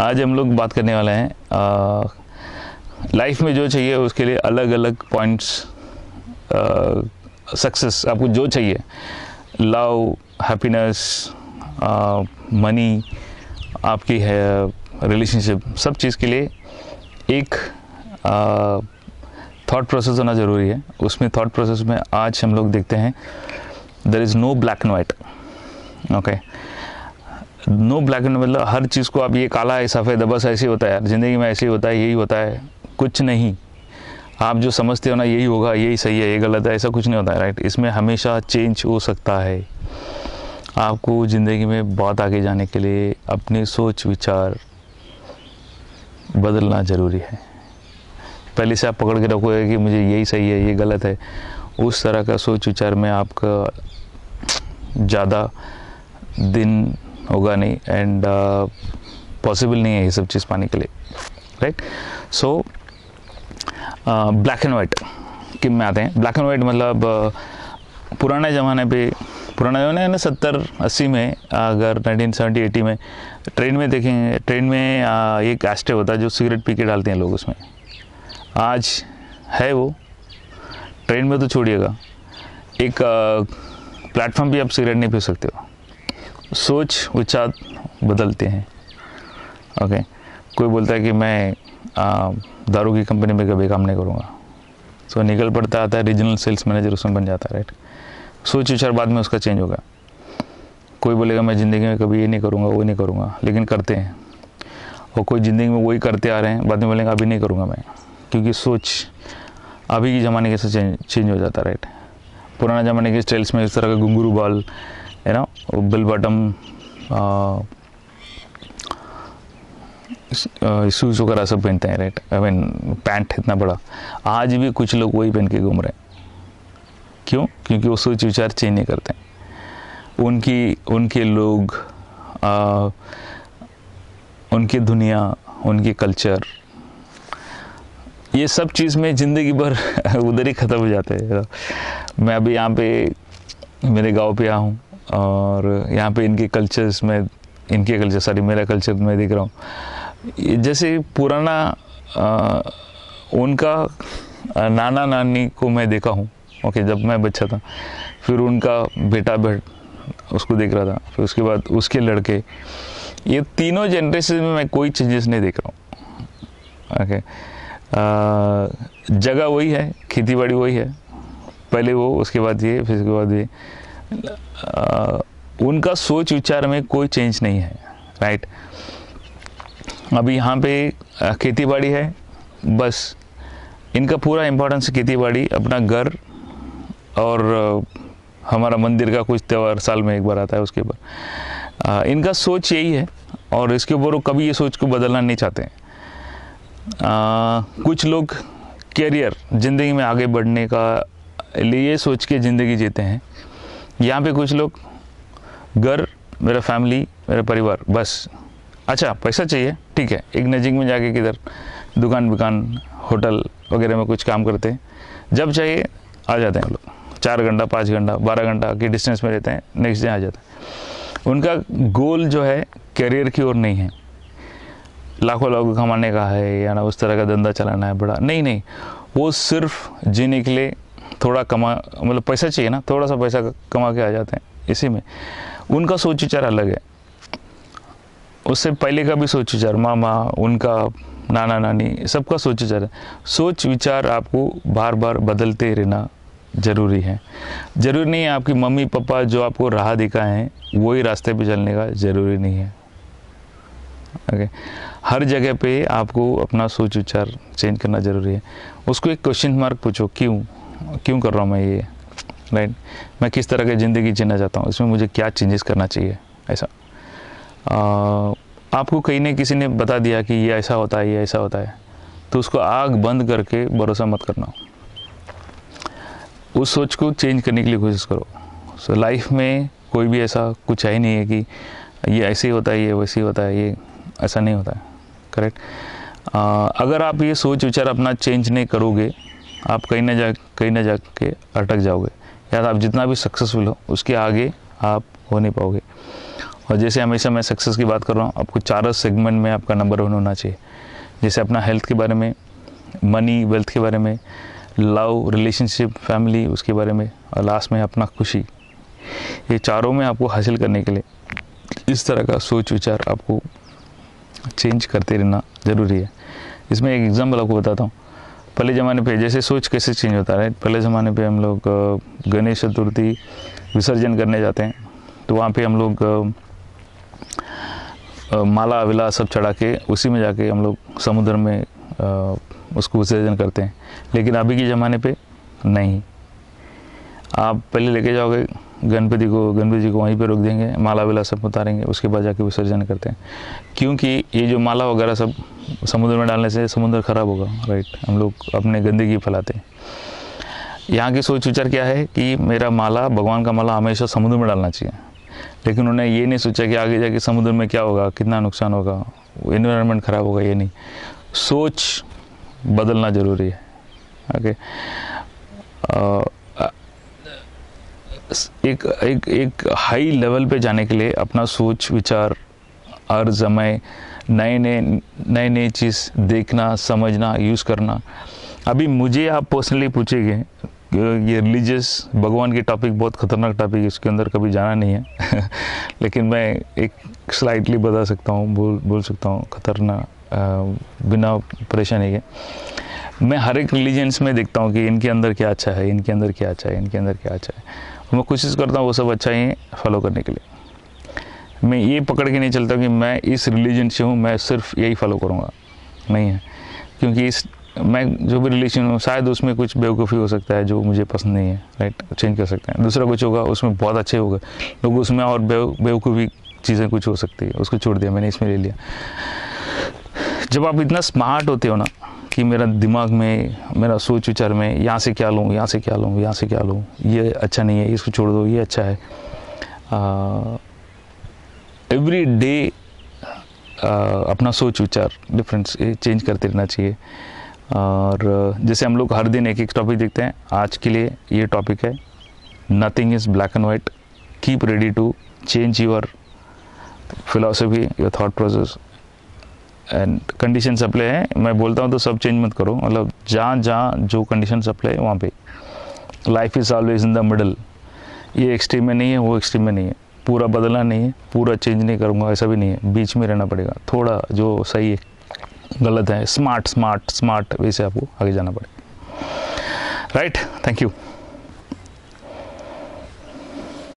आज हम लोग बात करने वाले हैं लाइफ में जो चाहिए उसके लिए अलग अलग पॉइंट्स, सक्सेस आपको जो चाहिए, लव, हैप्पीनेस, मनी, आपकी है रिलेशनशिप, सब चीज़ के लिए एक थॉट प्रोसेस होना ज़रूरी है। उसमें थॉट प्रोसेस में आज हम लोग देखते हैं there is no black and white. Okay, no black and मतलब हर चीज़ को आप ये काला है सफ़ेद है बस ऐसे होता है, ज़िंदगी में ऐसे ही होता है, यही होता है, कुछ नहीं। आप जो समझते हो ना यही होगा, यही सही है, ये गलत है, ऐसा कुछ नहीं होता है, राइट। इसमें हमेशा चेंज हो सकता है। आपको ज़िंदगी में बहुत आगे जाने के लिए अपने सोच विचार बदलना ज़रूरी है। पहले से आप पकड़ के रखोगे कि मुझे यही सही है, ये गलत है, उस तरह का सोच विचार में आपका ज़्यादा दिन होगा नहीं एंड पॉसिबल नहीं है ये सब चीज़ पाने के लिए, right. So black and white के में आते हैं। ब्लैक एंड वाइट मतलब पुराने ज़माने पे, पुराने ज़माने ना 70-80 में, अगर 1970-80 में ट्रेन में देखेंगे, ट्रेन में एक एस्ट्रे होता है जो सिगरेट पी के डालते हैं लोग, उसमें आज है वो। ट्रेन में तो छोड़िएगा, एक प्लेटफॉर्म भी आप सिगरेट नहीं पी सकते हो। सोच विचार बदलते हैं। ओके, कोई बोलता है कि मैं दारू की कंपनी में कभी काम नहीं करूँगा, सो निकल पड़ता आता है रीजनल सेल्स मैनेजर, उसमें बन जाता है, राइट। सोच विचार बाद में उसका चेंज होगा। कोई बोलेगा मैं ज़िंदगी में कभी ये नहीं करूँगा, वो नहीं करूँगा, लेकिन करते हैं। और कोई ज़िंदगी में वही करते आ रहे हैं, बाद में बोलेंगे अभी नहीं करूँगा मैं, क्योंकि सोच अभी के ज़माने के साथ चेंज हो जाता है, राइट। पुराना ज़माने के स्टाइल्स में इस तरह का घुंगरू बाल है ना, बिल बॉटम शूज़ वगैरह सब पहनते हैं, राइट। आई मीन पैंट इतना बड़ा, आज भी कुछ लोग वही पहन के घूम रहे हैं। क्यों? क्योंकि वो सोच विचार चेंज नहीं करते। उनके लोग, उनकी दुनिया, उनके कल्चर, ये सब चीज़ में ज़िंदगी भर उधर ही ख़त्म हो जाते हैं। मैं अभी यहाँ पे मेरे गांव पे आया हूँ और यहाँ पे मेरा कल्चर मैं देख रहा हूँ। जैसे पुराना उनका नाना नानी को मैं देखा हूँ, ओके, जब मैं बच्चा था, फिर उनका बेटा उसको देख रहा था, फिर उसके बाद उसके लड़के, ये तीनों जनरेशन में मैं कोई चेंजेस नहीं देख रहा हूँ। ओके, जगह वही है, खेतीबाड़ी वही है, पहले वो, उसके बाद ये, फिर उसके बाद ये, उनका सोच विचार में कोई चेंज नहीं है, राइट। अभी यहाँ पे खेतीबाड़ी है, बस इनका पूरा इम्पोर्टेंस खेतीबाड़ी, अपना घर और हमारा मंदिर का कुछ त्यौहार साल में एक बार आता है, उसके ऊपर इनका सोच यही है और इसके ऊपर वो कभी ये सोच को बदलना नहीं चाहते हैं। कुछ लोग कैरियर, ज़िंदगी में आगे बढ़ने का लिए सोच के ज़िंदगी जीते हैं। यहाँ पे कुछ लोग घर, मेरा फैमिली, मेरा परिवार, बस। अच्छा, पैसा चाहिए, ठीक है, एक नज़दीक में जाके किधर दुकान होटल वगैरह में कुछ काम करते हैं, जब चाहिए आ जाते हैं लोग, 4 घंटा 5 घंटा 12 घंटा के डिस्टेंस में रहते हैं, नेक्स्ट डे आ जाते हैं। उनका गोल जो है कैरियर की ओर नहीं है, लाखों लोग कमाने का है या ना उस तरह का धंधा चलाना है बड़ा, नहीं, वो सिर्फ जीने के लिए थोड़ा कमा, मतलब पैसा चाहिए ना, थोड़ा सा पैसा कमा के आ जाते हैं। इसी में उनका सोच विचार अलग है, उससे पहले का भी सोच विचार, मामा, उनका नाना नानी, सबका सोच विचार है। सोच विचार आपको बार बार बदलते रहना ज़रूरी है। ज़रूरी नहीं है आपकी मम्मी पापा जो आपको राह दिखाए हैं वही रास्ते पर चलने का ज़रूरी नहीं है। ओके, हर जगह पे आपको अपना सोच विचार चेंज करना ज़रूरी है। उसको एक क्वेश्चन मार्क पूछो, क्यों कर रहा हूँ मैं ये, राइट। मैं किस तरह की ज़िंदगी जीना चाहता हूँ, इसमें मुझे क्या चेंजेस करना चाहिए। ऐसा आपको कहीं ना किसी ने बता दिया कि ये ऐसा होता है, ये ऐसा होता है, तो उसको आग बंद करके भरोसा मत करना, उस सोच को चेंज करने के लिए कोशिश करो। सो लाइफ में कोई भी ऐसा कुछ है ही नहीं है कि ये ऐसे ही होता है, ये वैसे ही होता है, ये ऐसा नहीं होता है, करेक्ट। अगर आप ये सोच विचार अपना चेंज नहीं करोगे, आप कहीं ना जाके अटक जाओगे, या आप जितना भी सक्सेसफुल हो उसके आगे आप हो नहीं पाओगे। और जैसे हमेशा मैं सक्सेस की बात कर रहा हूँ, आपको चारों सेगमेंट में आपका नंबर वन होना चाहिए। जैसे अपना हेल्थ के बारे में, मनी वेल्थ के बारे में, लव रिलेशनशिप फैमिली उसके बारे में, और लास्ट में अपना खुशी। ये चारों में आपको हासिल करने के लिए इस तरह का सोच विचार आपको चेंज करते रहना ज़रूरी है। इसमें एक एग्जाम्पल आपको बताता हूँ। पहले ज़माने पे जैसे सोच कैसे चेंज होता है, राइट। पहले ज़माने पे हम लोग गणेश चतुर्थी विसर्जन करने जाते हैं, तो वहाँ पे हम लोग माला विला सब चढ़ा के उसी में जाके हम लोग समुद्र में उसको विसर्जन करते हैं। लेकिन अभी के ज़माने पे नहीं, आप पहले लेके जाओगे गणपति जी को वहीं पे रोक देंगे, माला विला सब उतारेंगे, उसके बाद जाके विसर्जन करते हैं। क्योंकि ये जो माला वगैरह सब समुद्र में डालने से समुद्र ख़राब होगा, राइट। हम लोग अपने गंदगी फैलाते हैं। यहाँ की सोच विचार क्या है कि मेरा माला, भगवान का माला हमेशा समुद्र में डालना चाहिए। लेकिन उन्हें ये नहीं सोचा कि आगे जाके समुद्र में क्या होगा, कितना नुकसान होगा, एनवायरनमेंट ख़राब होगा, ये नहीं। सोच बदलना ज़रूरी है। ओके, एक एक एक हाई लेवल पे जाने के लिए अपना सोच विचार हर समय नए नए चीज़ देखना, समझना, यूज़ करना। अभी मुझे आप पर्सनली पूछेंगे, ये रिलीजियस भगवान के टॉपिक बहुत ख़तरनाक टॉपिक है, इसके अंदर कभी जाना नहीं है लेकिन मैं एक स्लाइटली बता सकता हूँ, बोल सकता हूँ खतरनाक, बिना परेशानी के। मैं हर एक रिलीजन्स में देखता हूँ कि इनके अंदर क्या अच्छा है, इनके अंदर क्या अच्छा है, इनके अंदर क्या अच्छा है। मैं कोशिश करता हूँ वो सब अच्छा ही फॉलो करने के लिए। मैं ये पकड़ के नहीं चलता कि मैं इस रिलीजन से हूँ, मैं सिर्फ यही फॉलो करूँगा, नहीं है। क्योंकि इस मैं जो भी रिलीजन हूँ, शायद उसमें कुछ बेवकूफ़ी हो सकता है जो मुझे पसंद नहीं है, राइट, चेंज कर सकते हैं। दूसरा कुछ होगा उसमें बहुत अच्छे होगा लोग, उसमें और बेवकूफ़ी चीज़ें कुछ हो सकती है, उसको छोड़ दिया, मैंने इसमें ले लिया। जब आप इतना स्मार्ट होते हो ना कि मेरा दिमाग में, मेरा सोच विचार में, यहाँ से क्या लूँ, यहाँ से क्या लूँ, यहाँ से क्या लूँ, ये अच्छा नहीं है, इसको छोड़ दो, ये अच्छा है। एवरी डे अपना सोच विचार डिफरेंस चेंज करते रहना चाहिए। और जैसे हम लोग हर दिन एक एक टॉपिक देखते हैं, आज के लिए ये टॉपिक है, nothing is black and white, keep ready to change your philosophy, your thought process and condition apply है। मैं बोलता हूँ तो सब चेंज मत करो, मतलब जहाँ जो कंडीशन अप्लाई है वहाँ पे। Life is always in the middle, ये एक्सट्रीम में नहीं है, वो एक्सट्रीम में नहीं है, पूरा बदलना नहीं है, पूरा चेंज नहीं करूँगा ऐसा भी नहीं है, बीच में रहना पड़ेगा। थोड़ा जो सही है, गलत है, स्मार्ट वैसे आपको आगे जाना पड़ेगा, राइट। Thank you.